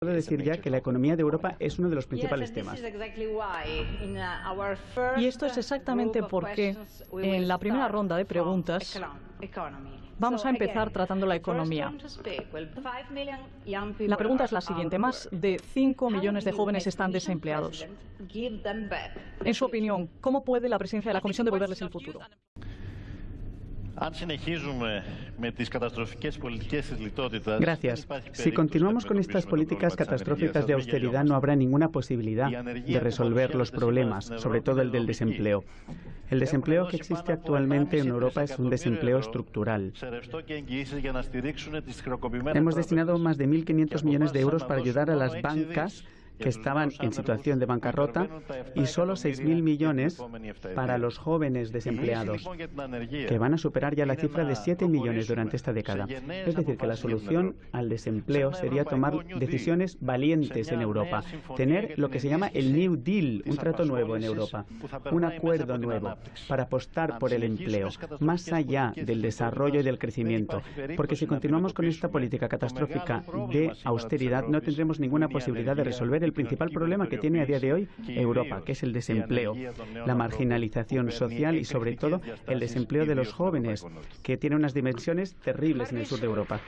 Puedo decir ya que la economía de Europa es uno de los principales temas. Y esto es exactamente por qué en la primera ronda de preguntas vamos a empezar tratando la economía. La pregunta es la siguiente. Más de 5 millones de jóvenes están desempleados. En su opinión, ¿cómo puede la presidencia de la Comisión devolverles el futuro? Gracias. Si continuamos con estas políticas catastróficas de austeridad, no habrá ninguna posibilidad de resolver los problemas, sobre todo el del desempleo. El desempleo que existe actualmente en Europa es un desempleo estructural. Hemos destinado más de 1.500 millones de euros para ayudar a las bancas que estaban en situación de bancarrota y solo 6.000 millones para los jóvenes desempleados, que van a superar ya la cifra de 7 millones durante esta década. Es decir, que la solución al desempleo sería tomar decisiones valientes en Europa, tener lo que se llama el New Deal, un trato nuevo en Europa, un acuerdo nuevo para apostar por el empleo, más allá del desarrollo y del crecimiento, porque si continuamos con esta política catastrófica de austeridad no tendremos ninguna posibilidad de resolver el principal problema que tiene a día de hoy Europa, que es el desempleo, la marginalización social y, sobre todo, el desempleo de los jóvenes, que tiene unas dimensiones terribles en el sur de Europa.